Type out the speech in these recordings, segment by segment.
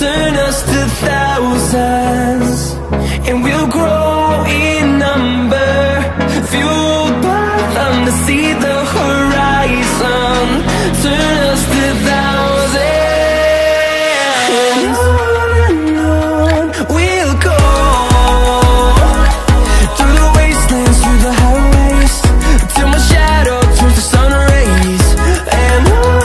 turn us to thousands, and we'll grow in number, fueled by them to see the horizon, turn us to thousands, and on we'll go, through the wastelands, through the highways, till my shadow turns to sun rays, and on.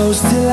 Close till I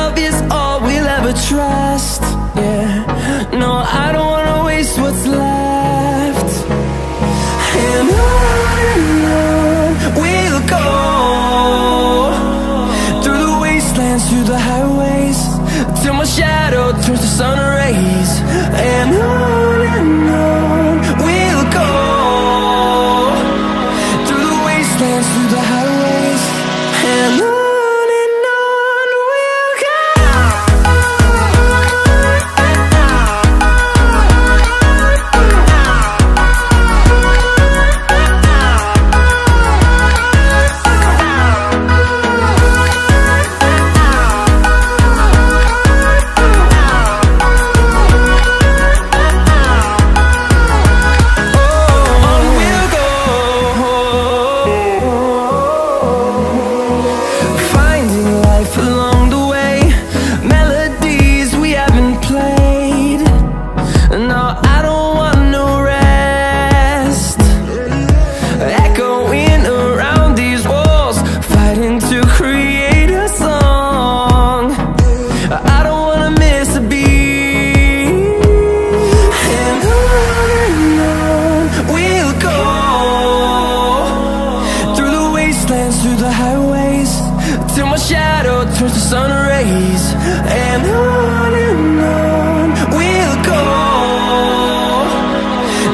is all we'll ever trust. Yeah, no, I don't wanna waste what's left. And on we'll go, through the wastelands, through the highways, till my shadow turns to sun rays, and on we'll go. Through the wastelands, through the highways, and on. Through the highways, till my shadow turns to sun rays, and on we'll go.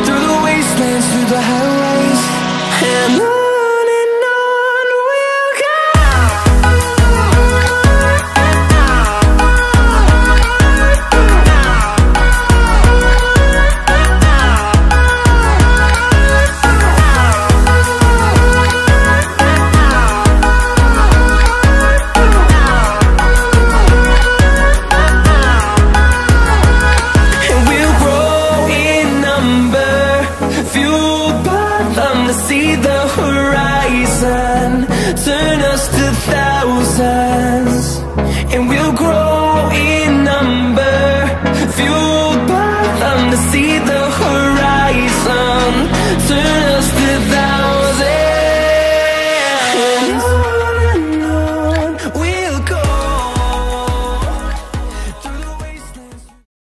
Through the wastelands, through the highways, and on we'll go. See the horizon, turn us to thousands, and we'll grow in number.